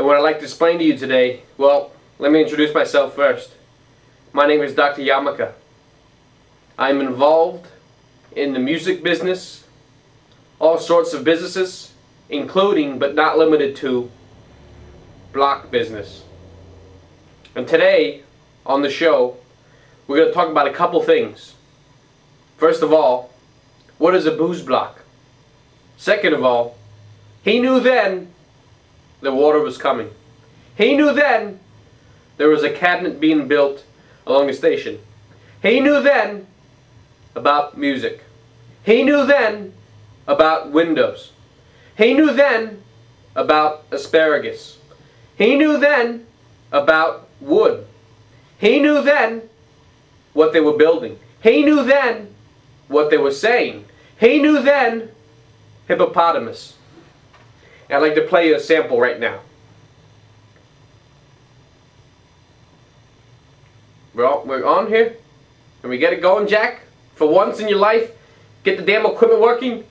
and what I'd like to explain to you today, well, let me introduce myself first. My name is Dr. Yamika. I'm involved in the music business, all sorts of businesses, including but not limited to block business. And today on the show we're going to talk about a couple things. First of all, what is a booze block? Second of all, he knew then the water was coming. He knew then there was a cabinet being built along the station. He knew then about music. He knew then about windows. He knew then about asparagus. He knew then about wood. He knew then what they were building. He knew then what they were saying. He knew then hippopotamus. And I'd like to play you a sample right now. We're on here. Can we get it going, Jack? For once in your life, get the damn equipment working.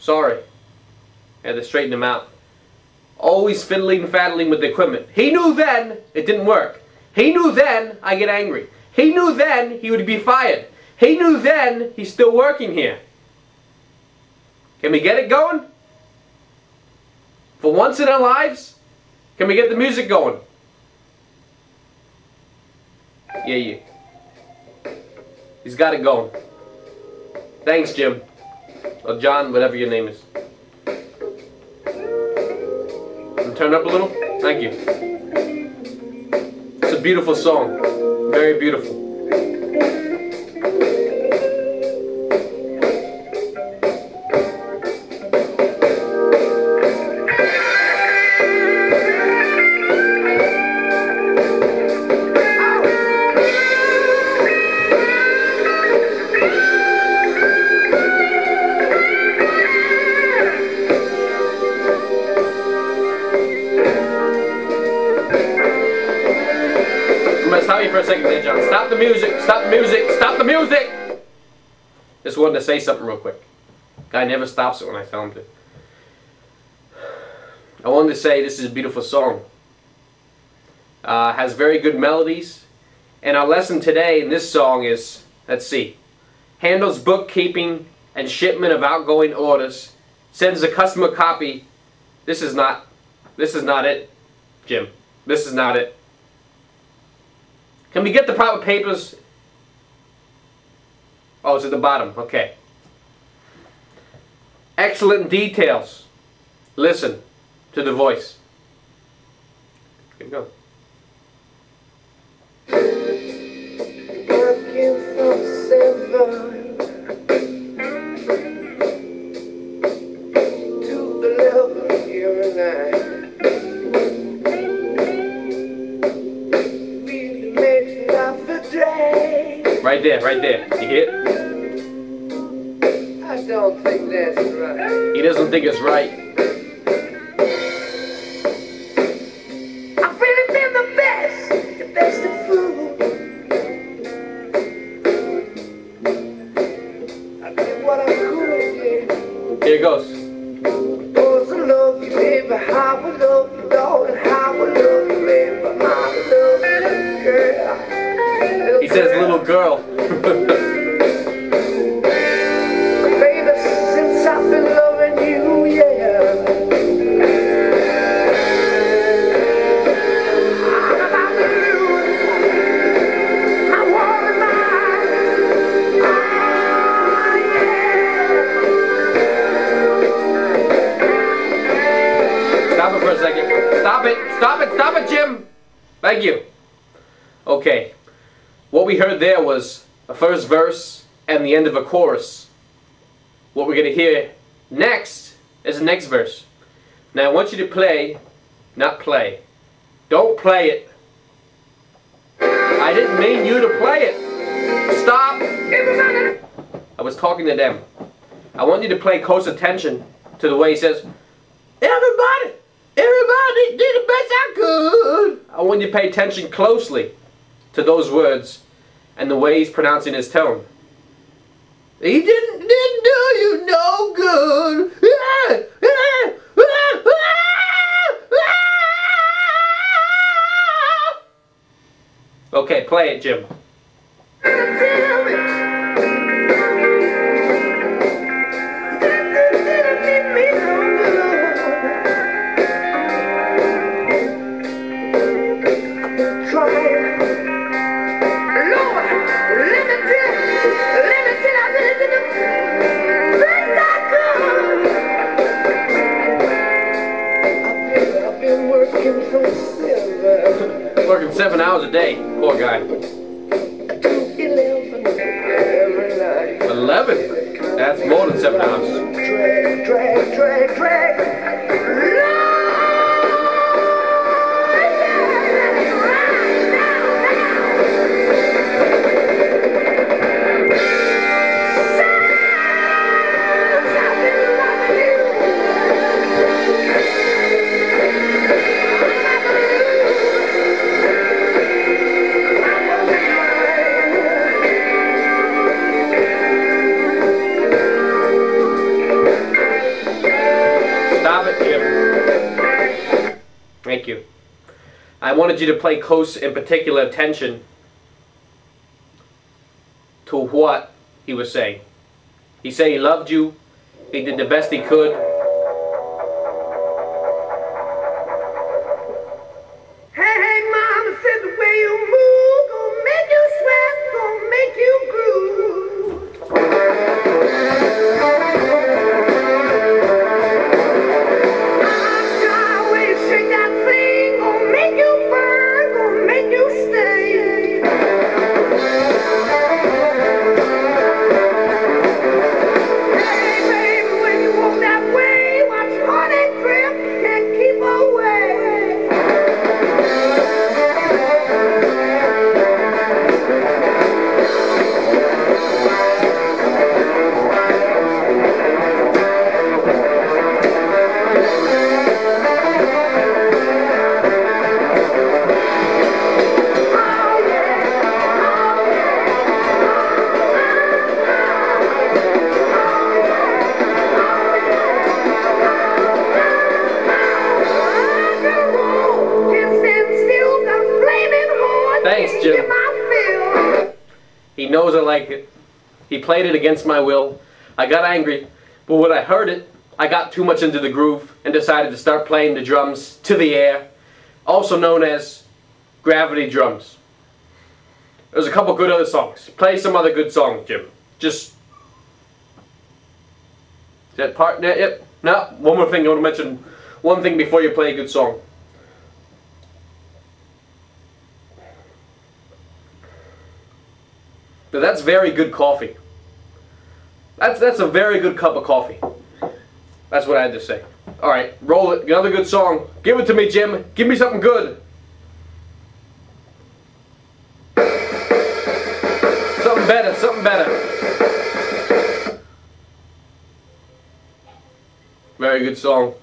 Sorry. I had to straighten him out. Always fiddling and faddling with the equipment. He knew then it didn't work. He knew then I get angry. He knew then he would be fired. He knew then he's still working here. Can we get it going? For once in our lives, can we get the music going? Yeah, yeah. He's got it going. Thanks, Jim. Or John, whatever your name is. Turn it up a little. Thank you. It's a beautiful song. Very beautiful. For a second there, John. Stop the music, stop the music, stop the music! Just wanted to say something real quick. Guy never stops it when I tell him to. I wanted to say this is a beautiful song. Has very good melodies. And our lesson today in this song is, let's see, handles bookkeeping and shipment of outgoing orders, sends a customer copy. This is not it, Jim. This is not it. Can we get the proper papers? Oh, it's at the bottom. Okay. Excellent details. Listen to the voice. Here we go. Working for seven to 11 here and I. Right there, right there. You hear it? I don't think that's right. He doesn't think it's right. I've really been the best of fool. I did what I could. Here it goes. Oh, so love you, baby. I will love you, Lord, and I will love you, baby. I will love you, girl. He says little girl. Baby, since I've been loving you, yeah. I want to lie. Oh, yeah. Stop it for a second. Stop it. Stop it. Stop it, Jim. Thank you. Okay. What we heard there was a first verse and the end of a chorus. What we're going to hear next is the next verse. Now I want you to play, not play. Don't play it. I didn't mean you to play it. Stop. I was talking to them. I want you to pay close attention to the way he says, everybody, everybody did the best I could. I want you to pay attention closely to those words and the way he's pronouncing his tone. He didn't do you no good. Okay, play it, Jim. Working 7 hours a day, poor guy. 11? That's more than 7 hours. Thank you. I wanted you to pay close and particular attention to what he was saying. He said he loved you. He did the best he could. Jim. He knows I like it. He played it against my will. I got angry, but when I heard it, I got too much into the groove and decided to start playing the drums to the air, also known as Gravity Drums. There's a couple good other songs. Play some other good songs, Jim. Just... Is that part? Yep. No, one more thing I want to mention. One thing before you play a good song. Now that's very good coffee. That's a very good cup of coffee. That's what I had to say. Alright, roll it. Another good song. Give it to me, Jim. Give me something good. Something better, something better. Very good song.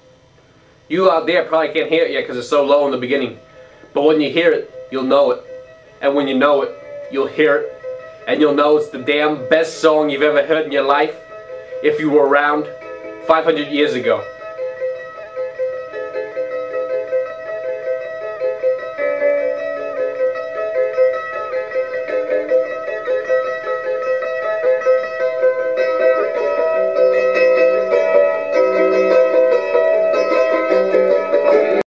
You out there probably can't hear it yet because it's so low in the beginning. But when you hear it, you'll know it. And when you know it, you'll hear it. And you'll know it's the damn best song you've ever heard in your life if you were around 500 years ago.